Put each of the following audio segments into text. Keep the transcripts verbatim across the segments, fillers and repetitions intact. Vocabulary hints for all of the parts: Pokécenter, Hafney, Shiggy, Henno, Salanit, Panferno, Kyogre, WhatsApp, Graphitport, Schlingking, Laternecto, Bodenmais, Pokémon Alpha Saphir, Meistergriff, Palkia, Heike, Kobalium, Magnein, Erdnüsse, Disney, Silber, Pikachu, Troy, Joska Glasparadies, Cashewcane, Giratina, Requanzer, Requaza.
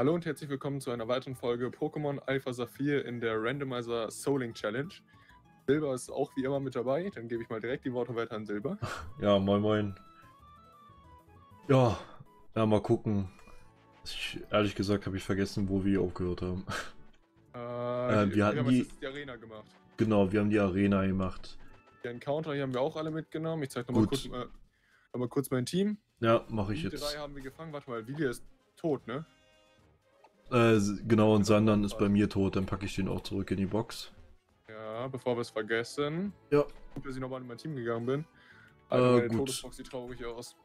Hallo und herzlich willkommen zu einer weiteren Folge Pokémon Alpha Saphir in der Randomizer Souling Challenge. Silber ist auch wie immer mit dabei, dann gebe ich mal direkt die Worte weiter an Silber. Ja, moin moin. Ja, ja mal gucken. Ich, ehrlich gesagt habe ich vergessen, wo wir aufgehört haben. Äh, äh, wir hatten die, die Arena gemacht. Genau, wir haben die Arena gemacht. Den Encounter hier haben wir auch alle mitgenommen. Ich zeige nochmal kurz, äh, noch mal kurz mein Team. Ja, mache ich die jetzt. Die drei haben wir gefangen. Warte mal, Vilia ist tot, ne? Äh, genau, und Sandan ist bei mir tot, dann packe ich den auch zurück in die Box. Ja, bevor wir es vergessen. Ja. Gut, dass ich nochmal in mein Team gegangen bin. Also äh, meine Todesbox sieht traurig aus.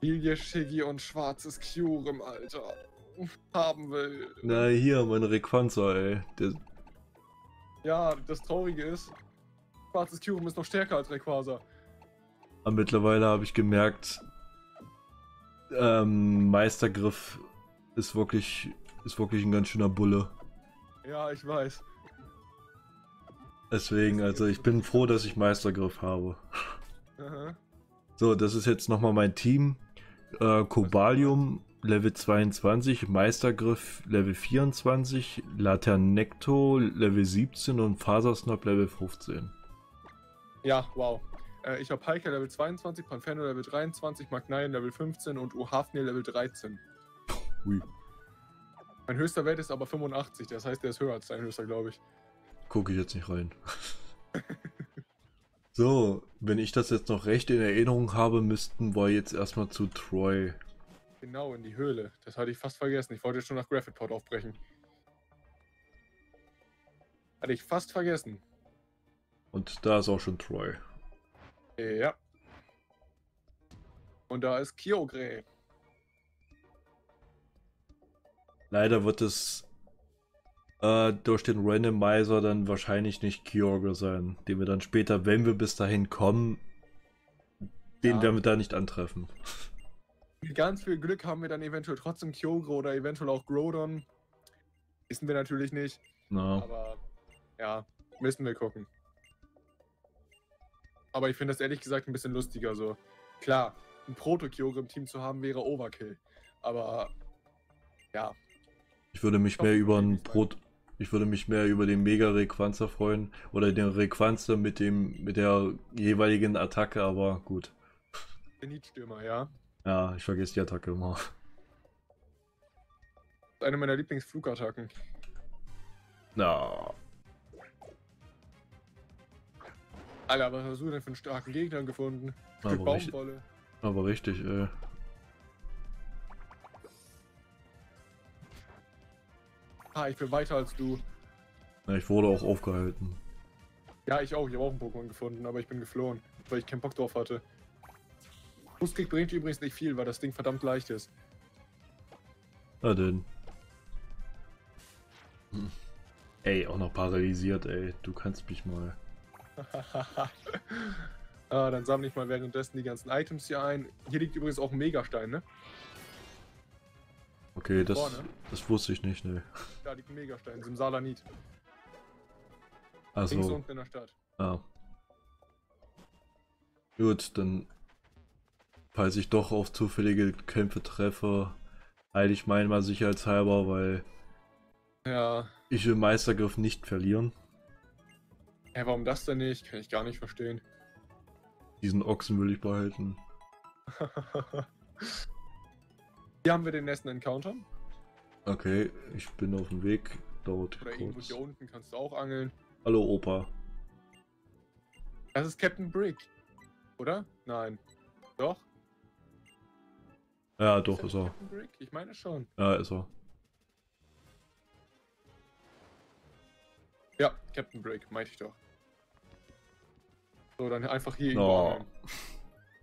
Lilie, Shiggy und schwarzes Kyurem, Alter. Haben will. Na, hier, meine Requanzer, ey. Der... Ja, das Traurige ist, schwarzes Kyurem ist noch stärker als Requaza. Aber mittlerweile habe ich gemerkt, ähm, Meistergriff ist wirklich, ist wirklich ein ganz schöner Bulle. Ja, ich weiß. Deswegen, also ich bin froh, dass ich Meistergriff habe. Aha. So, das ist jetzt nochmal mein Team. Äh, Kobalium, Level zweiundzwanzig, Meistergriff, Level vierundzwanzig, Laternecto, Level siebzehn und Faser-Snob, Level fünfzehn. Ja, wow. Äh, ich habe Heike, Level zweiundzwanzig, Panferno, Level dreiundzwanzig, Magnein, Level fünfzehn und Hafney, Level dreizehn. Ui. Mein höchster Wert ist aber fünfundachtzig, das heißt, der ist höher als dein höchster, glaube ich. Gucke ich jetzt nicht rein. So, wenn ich das jetzt noch recht in Erinnerung habe, müssten wir jetzt erstmal zu Troy. Genau, in die Höhle. Das hatte ich fast vergessen. Ich wollte jetzt schon nach Graphitport aufbrechen. Hatte ich fast vergessen. Und da ist auch schon Troy. Ja. Und da ist Kyogre. Leider wird es äh, durch den Randomizer dann wahrscheinlich nicht Kyogre sein, den wir dann später, wenn wir bis dahin kommen, den ja. werden wir da nicht antreffen. Mit ganz viel Glück haben wir dann eventuell trotzdem Kyogre oder eventuell auch Groudon. Wissen wir natürlich nicht, no. aber ja, müssen wir gucken. Aber ich finde das ehrlich gesagt ein bisschen lustiger so. Klar, ein Proto-Kyogre im Team zu haben wäre Overkill, aber ja. Ich würde mich mehr über ein Brot, ich würde mich mehr über den Mega Requanzer freuen oder den Requanzer mit dem mit der jeweiligen Attacke, aber gut. Genitstürmer, ja. Ja, ich vergesse die Attacke immer. Eine meiner Lieblingsflugattacken. Na. Alter, was hast du denn für einen starken Gegner gefunden? Für Baumwolle. Aber richtig, ey. Ah, ich bin weiter als du. Ja, ich wurde auch aufgehalten. Ja, ich auch. Ich habe auch einen Pokémon gefunden, aber ich bin geflohen, weil ich keinen Bock drauf hatte. Fußkick bringt übrigens nicht viel, weil das Ding verdammt leicht ist. Na denn. Hm. Ey, auch noch paralysiert, ey. Du kannst mich mal. Ah, dann sammle ich mal währenddessen die ganzen Items hier ein. Hier liegt übrigens auch ein Megastein, ne? Okay, das, vorne. das wusste ich nicht, ne. Da liegt ein Megastein, im Salanit. Also. Links unten in der Stadt. Ah. Gut, dann, falls ich doch auf zufällige Kämpfe treffe, heile ich meinen mal sicherheitshalber, weil ja. ich will Meistergriff nicht verlieren. Hä, warum das denn nicht? Kann ich gar nicht verstehen. Diesen Ochsen will ich behalten. Hier haben wir den nächsten Encounter. Okay, ich bin auf dem Weg. Dauert Oder kurz. Irgendwo hier unten kannst du auch angeln. Hallo Opa. Das ist Captain Brick, oder? Nein. Doch? Ja, doch, ist, ist er. Captain Brick? Ich meine schon. Ja, ist er. Ja, Captain Brick, meinte ich doch. So, dann einfach hier irgendwo no. angeln.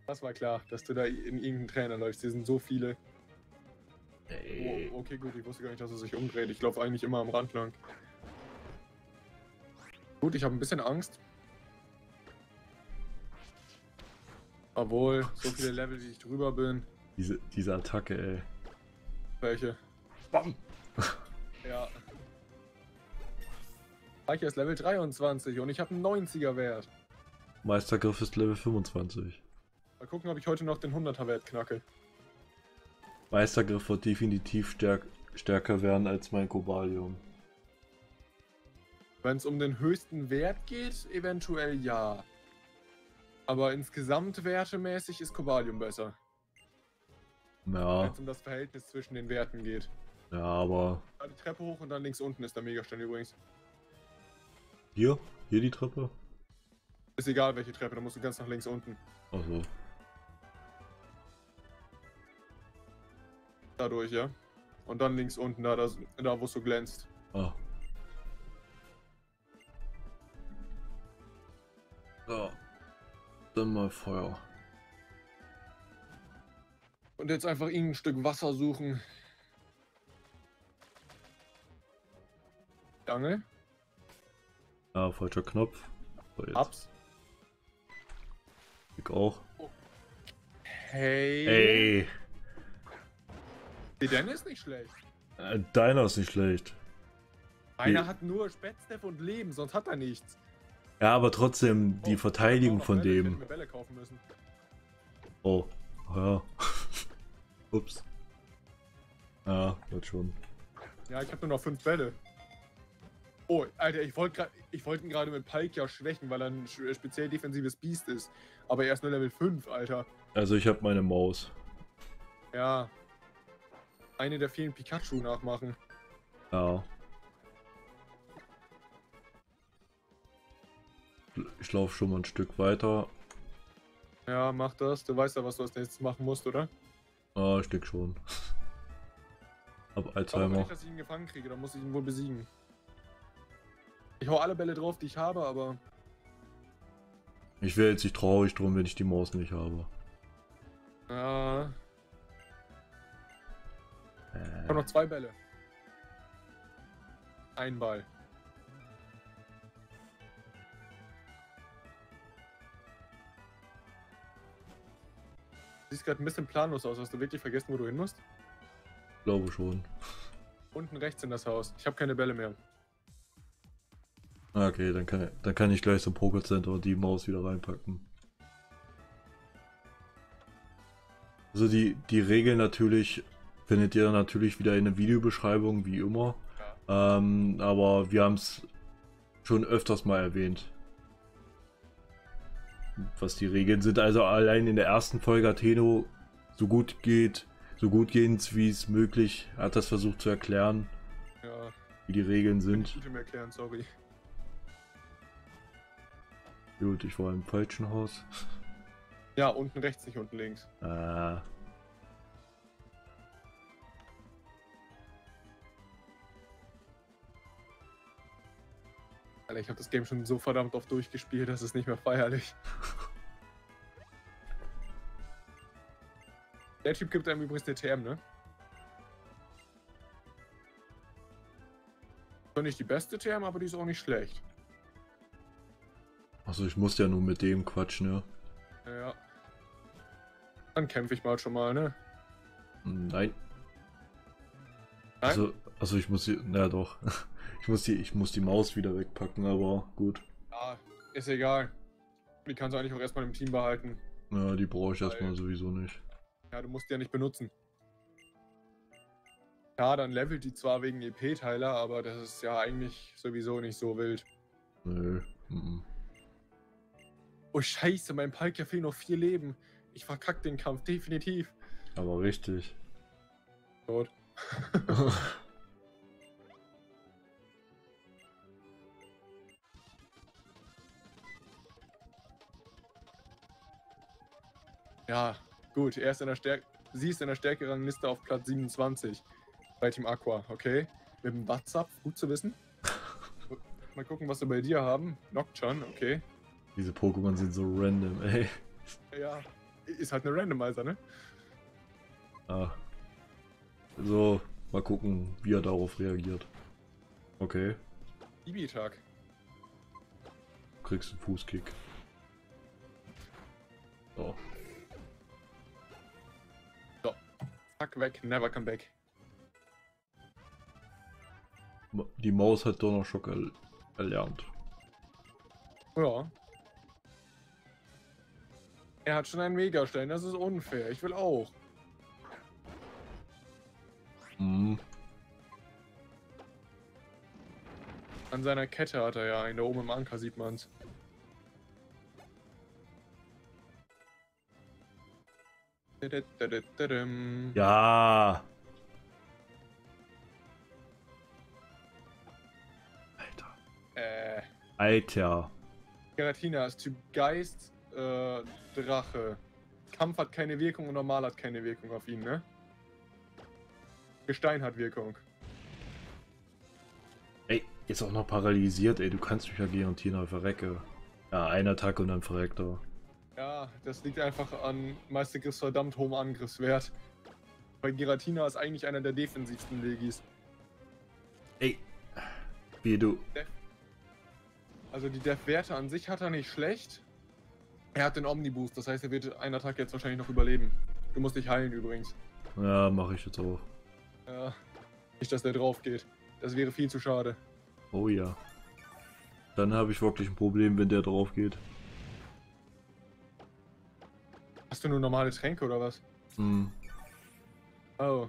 Das war klar, dass du da in irgendeinen Trainer läufst. Hier sind so viele. Oh, okay, gut, ich wusste gar nicht, dass er sich umdreht. Ich laufe eigentlich immer am Rand lang. Gut, ich habe ein bisschen Angst. Obwohl, so viele Level, wie ich drüber bin. Diese, diese Attacke, ey. Welche? Bam! Ja. Heike ist Level dreiundzwanzig und ich habe einen neunziger Wert. Meistergriff ist Level fünfundzwanzig. Mal gucken, ob ich heute noch den hunderter Wert knacke. Meistergriff wird definitiv stärk stärker werden als mein Kobalium. Wenn es um den höchsten Wert geht, eventuell ja. Aber insgesamt wertemäßig ist Kobalium besser. Ja. Wenn es um das Verhältnis zwischen den Werten geht. Ja, aber... Die Treppe hoch und dann links unten ist der Megastern übrigens. Hier? Hier die Treppe? Ist egal welche Treppe, da musst du ganz nach links unten. Ach so. Dadurch, ja. Und dann links unten, da, da, da wo es so glänzt. Ah. So. Dann mal Feuer. Und jetzt einfach irgendein Stück Wasser suchen. Angel? Ja, falscher Knopf. So, jetzt. Ups. Ich auch. Oh. Hey. Hey. Die Deine ist nicht schlecht. Äh, deiner ist nicht schlecht. Einer die... hat nur Spätstep und Leben, sonst hat er nichts. Ja, aber trotzdem, die oh, Verteidigung von Bälle, dem. Ich Bälle kaufen müssen. Oh, ja. Ups. Ja, wird schon. Ja, ich habe nur noch fünf Bälle. Oh, Alter, ich wollte wollt ihn gerade mit Palkia schwächen, weil er ein speziell defensives Biest ist. Aber er ist nur Level fünf, Alter. Also ich habe meine Maus. Ja. Eine der vielen Pikachu nachmachen. Ja. Ich laufe schon mal ein Stück weiter. Ja, mach das. Du weißt ja, was du als nächstes machen musst, oder? Ah, ich denke schon. Hab Alzheimer. Aber wenn ich, dass ich ihn gefangen kriege, dann muss ich ihn wohl besiegen. Ich hau alle Bälle drauf, die ich habe, aber... Ich wäre jetzt nicht traurig drum, wenn ich die Maus nicht habe. Ja. Äh. Ich hab noch zwei Bälle. Ein Ball. Siehst gerade ein bisschen planlos aus. Hast du wirklich vergessen, wo du hin musst? Ich glaube schon. Unten rechts in das Haus. Ich habe keine Bälle mehr. Okay, dann kann, dann kann ich gleich zum Pokécenter und die Maus wieder reinpacken. Also die, die Regeln natürlich findet ihr natürlich wieder in der Videobeschreibung, wie immer. Ja. Ähm, aber wir haben es schon öfters mal erwähnt, was die Regeln sind. Also allein in der ersten Folge hat Henno so gut geht, so gut gehend wie es möglich, hat das versucht zu erklären, ja, wie die Regeln sind. Ich kann nicht mehr erklären, sorry. Gut, ich war im falschen Haus. Ja, unten rechts, nicht unten links. Ah. Alter, ich habe das Game schon so verdammt oft durchgespielt, das ist nicht mehr feierlich. Der Typ gibt einem übrigens eine T M, ne? Zwar nicht die beste T M, aber die ist auch nicht schlecht. Also ich muss ja nur mit dem quatschen, ne? Ja. Dann kämpfe ich mal schon mal, ne? Nein. Nein? Also, also ich muss die... Na doch. Ich muss die, ich muss die Maus wieder wegpacken, aber gut. Ja, ist egal. Die kannst du eigentlich auch erstmal im Team behalten. Ja, die brauche ich erstmal sowieso nicht. Ja, du musst die ja nicht benutzen. Ja, dann levelt die zwar wegen E P-Teiler, aber das ist ja eigentlich sowieso nicht so wild. Nö. Mhm. Oh scheiße, mein Palkia fehlt noch vier Leben. Ich verkack den Kampf, definitiv. Aber richtig. Tot. Ja, gut, er ist in der Stärke. Sie ist in der Stärkerangliste auf Platz siebenundzwanzig. Bei Team Aqua, okay. Mit dem WhatsApp, gut zu wissen. Mal gucken, was wir bei dir haben. Nocturne, okay. Diese Pokémon sind so random, ey. Ja, ist halt eine Randomizer, ne? Ah. So, mal gucken, wie er darauf reagiert. Okay. Ibitak. Du kriegst einen Fußkick. So. So. Fuck weg, never come back. Die Maus hat Donnerschock er erlernt. Ja. Er hat schon einen Megastern, das ist unfair. Ich will auch. Mhm. An seiner Kette hat er ja einen, da oben im Anker sieht man's. Ja. Alter. Äh. Alter. Giratina ist Typ Geist, äh, Drache. Kampf hat keine Wirkung und normal hat keine Wirkung auf ihn, ne? Gestein hat Wirkung. Ey, jetzt auch noch paralysiert, ey, du kannst mich ja Giratina verrecke. Ja, ein Attacke und dann verreckt er. Ja, das liegt einfach an Meistergriffs verdammt hohem Angriffswert. Weil Giratina ist eigentlich einer der defensivsten Legis. Ey, wie du. Also die Def-Werte an sich hat er nicht schlecht. Er hat den Omniboost, das heißt, er wird einen Attacke jetzt wahrscheinlich noch überleben. Du musst dich heilen übrigens. Ja, mache ich jetzt auch. Ja, nicht, dass der drauf geht. Das wäre viel zu schade. Oh ja. Dann habe ich wirklich ein Problem, wenn der drauf geht. Hast du nur normale Tränke oder was? Hm. Oh.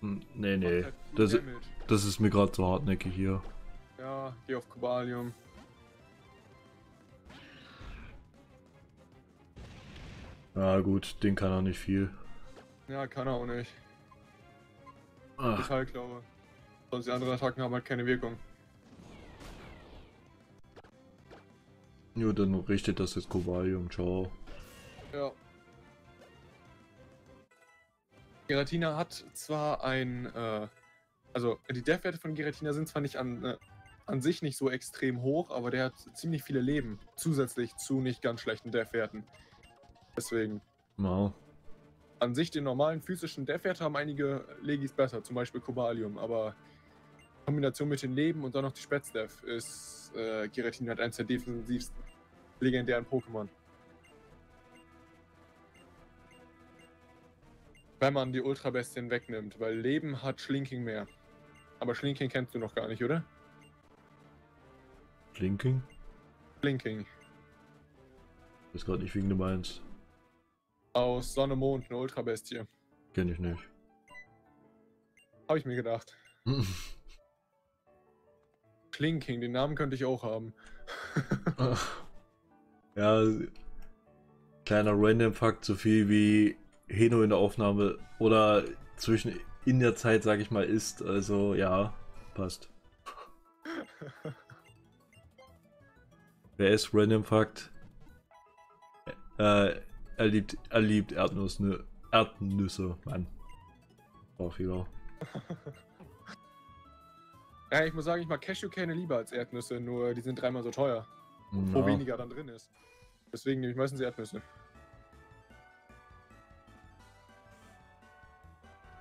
Hm, nee, nee. Das, das ist mir gerade zu hartnäckig hier. Ja, geh auf Kobalium. Na gut, den kann er nicht viel. Ja, kann er auch nicht. Total, glaube ich. Sonst die anderen Attacken haben halt keine Wirkung. Ja, dann richtet das jetzt Kobalium, ciao. Ja. Giratina hat zwar ein, äh, also die Death-Werte von Giratina sind zwar nicht an, äh, an sich nicht so extrem hoch, aber der hat ziemlich viele Leben, zusätzlich zu nicht ganz schlechten Death-Werten. Deswegen. Wow. An sich den normalen physischen Death-Wert haben einige Legis besser, zum Beispiel Kobalium, aber Kombination mit den Leben und dann noch die Spätzdev ist äh, Giratina halt eins der defensivsten legendären Pokémon. Wenn man die Ultrabestien wegnimmt, weil Leben hat Schlingking mehr. Aber Schlingking kennst du noch gar nicht, oder? Schlingking? Schlingking. Ich weiß gerade nicht, wegen du meinst. Aus Sonne, Mond, eine Ultrabestie. Kenn ich nicht. Hab ich mir gedacht. Schlingking, den Namen könnte ich auch haben. Ja, kleiner random Fakt, so viel wie Henno in der Aufnahme oder zwischen in der Zeit, sag ich mal, ist. Also ja, passt. Wer ist random Fakt? Äh, er liebt, er liebt Erdnüsse, Erdnüsse, Mann. Oh, Fehler. Ja, ich muss sagen, ich mag Cashewcane lieber als Erdnüsse, nur die sind dreimal so teuer. No. Wo weniger dann drin ist. Deswegen nehme ich meistens Erdnüsse.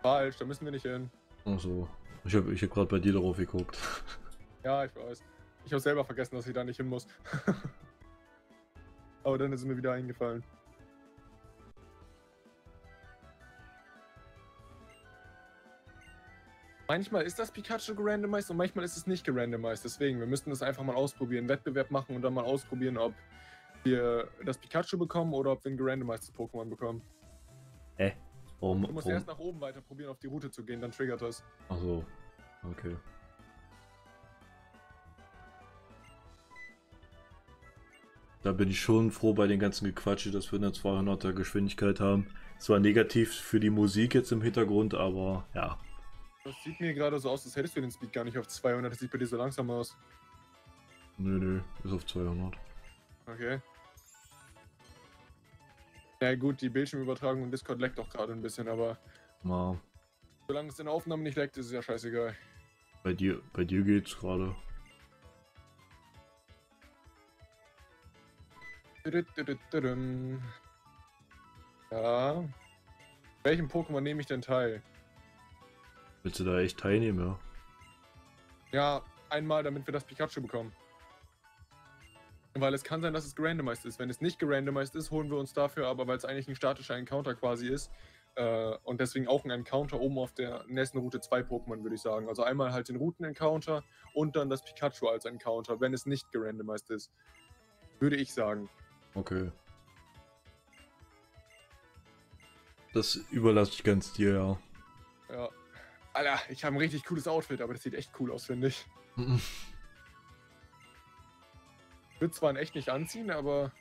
Falsch, da müssen wir nicht hin. Ach so. Ich habe ich hab gerade bei dir drauf geguckt. Ja, ich weiß. Ich habe selber vergessen, dass ich da nicht hin muss. Aber dann ist es mir wieder eingefallen. Manchmal ist das Pikachu gerandomized und manchmal ist es nicht gerandomized, deswegen, wir müssten das einfach mal ausprobieren, Wettbewerb machen und dann mal ausprobieren, ob wir das Pikachu bekommen oder ob wir ein gerandomized Pokémon bekommen. Hä? Äh, um, du musst um. erst nach oben weiter probieren, auf die Route zu gehen, dann triggert das. Ach so, okay. Da bin ich schon froh bei den ganzen Gequatsche, dass wir eine zweihunderter Geschwindigkeit haben. Zwar negativ für die Musik jetzt im Hintergrund, aber ja. Das sieht mir gerade so aus, als hättest du den Speed gar nicht auf zweihundert, das sieht bei dir so langsam aus. Nö, nö, ist auf zweihundert. Okay. Na ja, gut, die Bildschirmübertragung und Discord leckt auch gerade ein bisschen, aber... Na. Solange es in der Aufnahme nicht leckt, ist es ja scheißegal. Bei dir, bei dir geht's gerade. Ja. Welchem Pokémon nehme ich denn teil? Willst du da echt teilnehmen, ja? Ja, einmal, damit wir das Pikachu bekommen. Weil es kann sein, dass es gerandomized ist. Wenn es nicht gerandomized ist, holen wir uns dafür, aber weil es eigentlich ein statischer Encounter quasi ist äh, und deswegen auch ein Encounter oben auf der nächsten Route zwei Pokémon, würde ich sagen. Also einmal halt den Routen-Encounter und dann das Pikachu als Encounter, wenn es nicht gerandomized ist. Würde ich sagen. Okay. Das überlasse ich ganz dir, ja. Ja. Alter, ich habe ein richtig cooles Outfit, aber das sieht echt cool aus, finde ich. Ich würde zwar echt nicht anziehen, aber...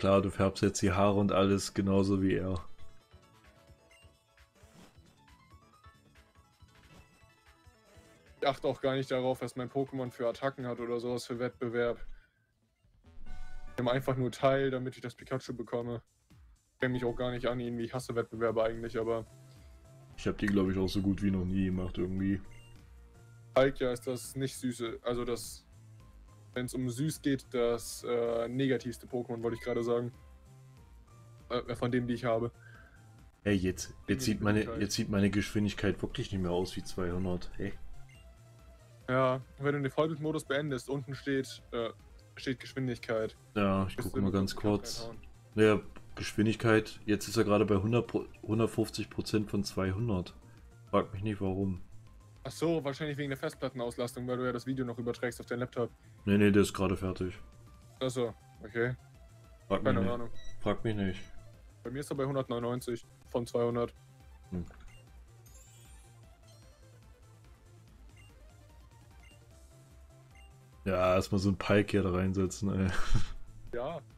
Klar, du färbst jetzt die Haare und alles genauso wie er. Ich achte auch gar nicht darauf, was mein Pokémon für Attacken hat oder sowas für Wettbewerb. Ich nehme einfach nur teil, damit ich das Pikachu bekomme. Ich kenne mich auch gar nicht an ihn, ich hasse Wettbewerbe eigentlich, aber... Ich habe die, glaube ich, auch so gut wie noch nie gemacht irgendwie. Palkia ist das nicht süße, also das... Wenn es um süß geht, das äh, negativste Pokémon, wollte ich gerade sagen. Äh, von dem, die ich habe. Hey, jetzt, jetzt, sieht meine, jetzt sieht meine Geschwindigkeit wirklich nicht mehr aus wie zweihundert. Hey. Ja, wenn du den Vollbildmodus beendest, unten steht, äh, steht Geschwindigkeit. Ja, ich gucke mal ganz kurz. Ja, Geschwindigkeit, jetzt ist er gerade bei hundert, hundertfünfzig Prozent von zweihundert. Frag mich nicht, warum. Ach so, wahrscheinlich wegen der Festplattenauslastung, weil du ja das Video noch überträgst auf deinen Laptop. Nee, nee, der ist gerade fertig. Ach so, okay. Frag Keine mich Ahnung. Nicht. Frag mich nicht. Bei mir ist er bei hundertneunundneunzig von zweihundert. Hm. Ja, erstmal so ein Palkia da reinsetzen, ey. Ja.